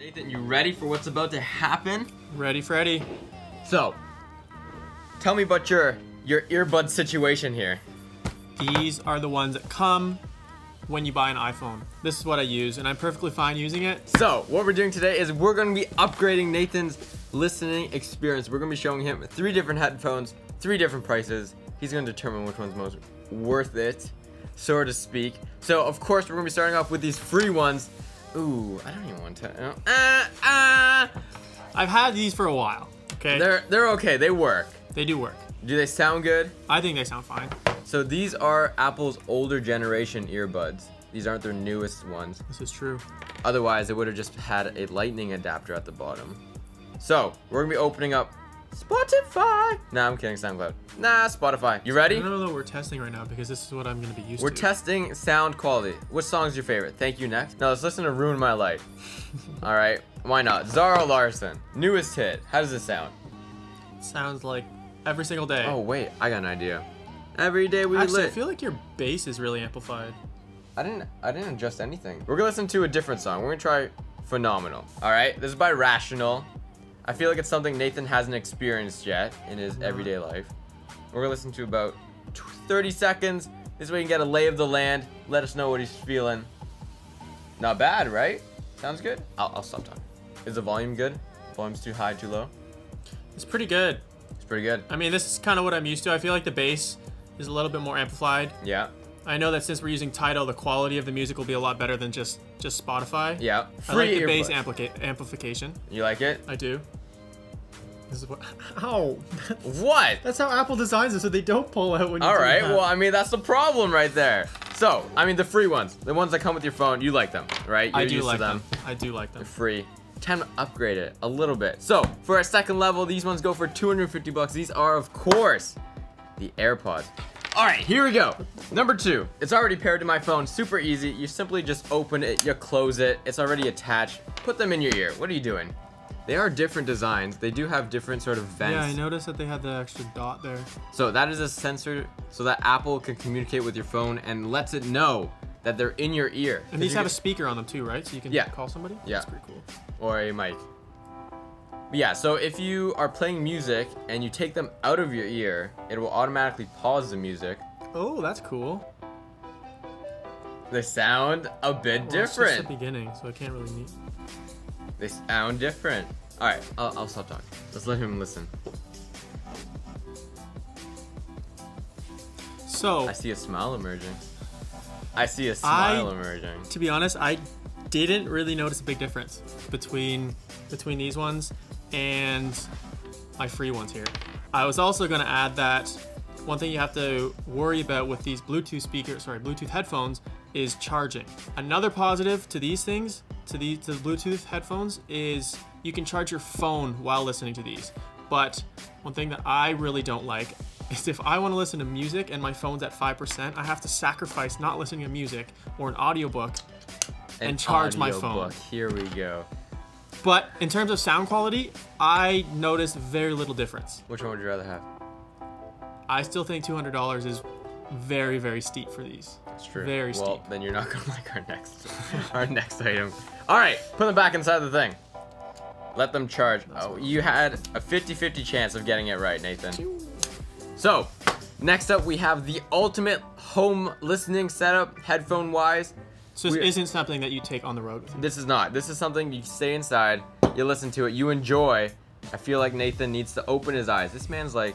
Nathan, you ready for what's about to happen? Ready, Freddy. So, tell me about your earbud situation here. These are the ones that come when you buy an iPhone. This is what I use, and I'm perfectly fine using it. So, what we're doing today is we're gonna be upgrading Nathan's listening experience. We're gonna be showing him 3 different headphones, 3 different prices. He's gonna determine which one's most worth it, so to speak. So, of course, we're gonna be starting off with these free ones. Ooh, I don't even want to. I've had these for a while. Okay. They're okay. They work. They do work. Do they sound good? I think they sound fine. So these are Apple's older generation earbuds. These aren't their newest ones. This is true. Otherwise, it would have just had a lightning adapter at the bottom. So we're gonna be opening up Spotify. Nah, I'm kidding. SoundCloud. Nah, Spotify. You ready? No, we're testing right now because this is what I'm gonna be used to. We're testing sound quality. Which song's your favorite? Thank you, next. Now let's listen to Ruin My Life. All right, why not? Zara Larson, newest hit. How does this sound? Sounds like every single day. Oh wait, I got an idea. Every day we lit. I feel like your bass is really amplified. I didn't adjust anything. We're gonna listen to a different song. We're gonna try Phenomenal. All right, this is by Rational. I feel like it's something Nathan hasn't experienced yet in his everyday life. We're gonna listen to about 30 seconds. This way you can get a lay of the land. Let us know what he's feeling. Not bad, right? Sounds good? I'll stop talking. Is the volume good? Volume's too high, too low? It's pretty good. It's pretty good. I mean, this is kind of what I'm used to. I feel like the bass is a little bit more amplified. Yeah. I know that since we're using Tidal, the quality of the music will be a lot better than just Spotify. Yeah. Free I like the bass amplification. You like it? I do. This is what. Ow! What? That's how Apple designs it, so they don't pull out when you. All right. Well, I mean, that's the problem right there. So, I mean, the free ones, the ones that come with your phone, you like them, right? You're used to them. I do like them. They're free. Time to upgrade it a little bit. So, for our second level, these ones go for $250. These are, of course, the AirPods. All right, here we go. Number 2. It's already paired to my phone. Super easy. You simply just open it, you close it. It's already attached. Put them in your ear. What are you doing? They are different designs. They do have different sort of vents. Yeah, I noticed that they had the extra dot there. So that is a sensor so that Apple can communicate with your phone and lets it know that they're in your ear. And these have a speaker on them too, right? So you can call somebody? Yeah. That's pretty cool. Or a mic. But yeah, so if you are playing music and you take them out of your ear, it will automatically pause the music. Oh, that's cool. They sound a bit different. It's just the beginning, so I can't really meet. They sound different. All right, I'll stop talking. Let's let him listen. So I see a smile emerging. I see a smile emerging. To be honest, I didn't really notice a big difference between these ones and my free ones here. I was also gonna add that one thing you have to worry about with these Bluetooth headphones is charging. Another positive to these things, to the Bluetooth headphones, is you can charge your phone while listening to these. But one thing that I really don't like is if I want to listen to music and my phone's at 5%, I have to sacrifice not listening to music or an audiobook and charge my phone. Here we go. But in terms of sound quality, I noticed very little difference. Which one would you rather have? I still think $200 is very, very steep for these. That's true. Very steep. Well, then you're not gonna like our next item. All right, put them back inside the thing. Let them charge. Oh, you had a 50-50 chance of getting it right, Nathan. So, next up we have the ultimate home listening setup, headphone-wise. So this isn't something that you take on the road with you. This is not. This is something you stay inside, you listen to it, you enjoy. I feel like Nathan needs to open his eyes. This man's like,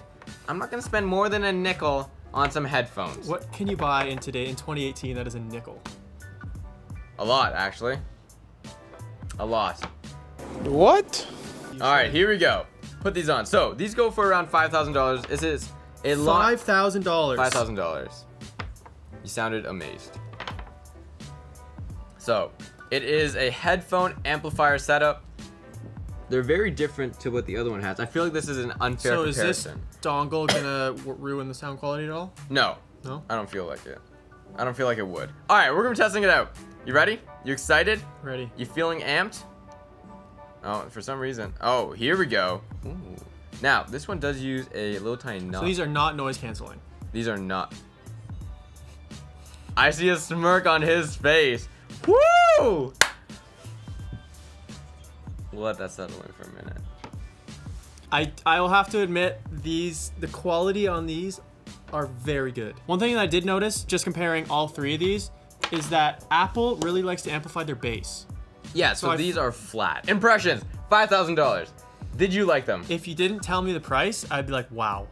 I'm not gonna spend more than a nickel on some headphones. What can you buy in 2018 that is a nickel? A lot, actually. A lot. What? All right, here we go. Put these on. So these go for around $5,000. This is a lot. $5,000. $5,000. You sounded amazed. So it is a headphone amplifier setup. They're very different to what the other one has. I feel like this is an unfair comparison. Is this dongle gonna ruin the sound quality at all? No. No? I don't feel like it. I don't feel like it would. All right, we're gonna be testing it out. You ready? You excited? Ready. You feeling amped? Oh, for some reason. Oh, here we go. Ooh. Now, this one does use a little tiny knob. So these are not noise canceling. These are not. I see a smirk on his face. Woo! We'll let that settle in for a minute. I will have to admit, the quality on these are very good. One thing that I did notice, just comparing all three of these, is that Apple really likes to amplify their bass. Yeah, so these are flat. Impressions, $5,000. Did you like them? If you didn't tell me the price, I'd be like, wow.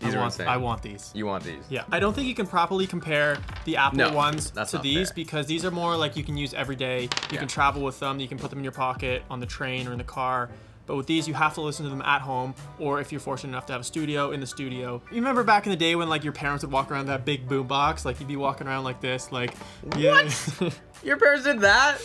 These are insane. I want these. You want these? Yeah. I don't think you can properly compare the Apple ones to these because these are more like you can use every day. You can travel with them. You can put them in your pocket on the train or in the car. But with these, you have to listen to them at home, or if you're fortunate enough to have a studio, in the studio. You remember back in the day when like your parents would walk around that big boom box, like you'd be walking around like this, like what? Your parents did that?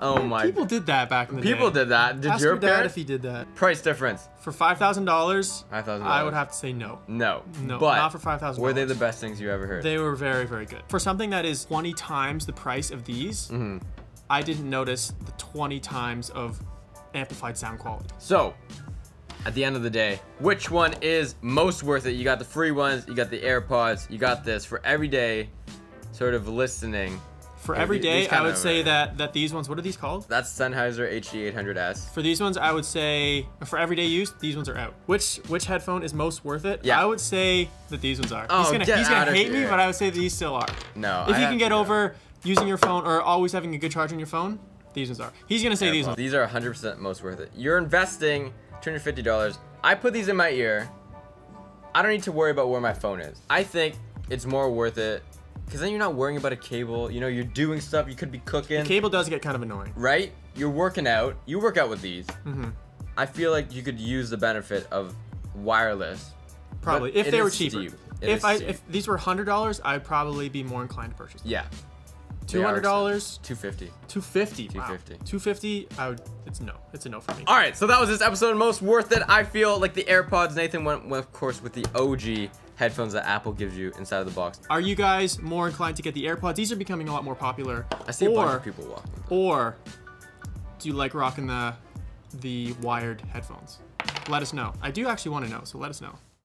Oh my! People did that back in the day. People did that. Did your dad if he did that? Price difference for $5,000. I would have to say no. No. No. But not for $5,000. Were they the best things you ever heard? They were very, very good. For something that is 20 times the price of these, I didn't notice the 20 times of amplified sound quality. So, at the end of the day, which one is most worth it? You got the free ones, you got the AirPods, you got this for everyday sort of listening. For every day, I would say that these ones, what are these called? That's Sennheiser HD800S. For these ones, I would say, for everyday use, these ones are out. Which headphone is most worth it? Yeah. I would say that these ones are. Oh, he's gonna hate me, but I would say these still are. No, if you can get over using your phone or always having a good charge on your phone, these ones are. He's gonna say these ones. These are 100% most worth it. You're investing $250. I put these in my ear. I don't need to worry about where my phone is. I think it's more worth it because then you're not worrying about a cable. You know, you're doing stuff. You could be cooking. The cable does get kind of annoying. Right? You're working out. You work out with these. I feel like you could use the benefit of wireless. Probably, if they were cheaper. If these were $100, I'd probably be more inclined to purchase them. Yeah. $200? $250. $250. Wow. $250. It's a no for me. All right, so that was this episode. Most worth it. I feel like the AirPods. Nathan went of course, with the OG headphones that Apple gives you inside of the box. Are you guys more inclined to get the AirPods? These are becoming a lot more popular. I see a bunch of people walking. Or do you like rocking the wired headphones? Let us know. I do actually want to know, so let us know.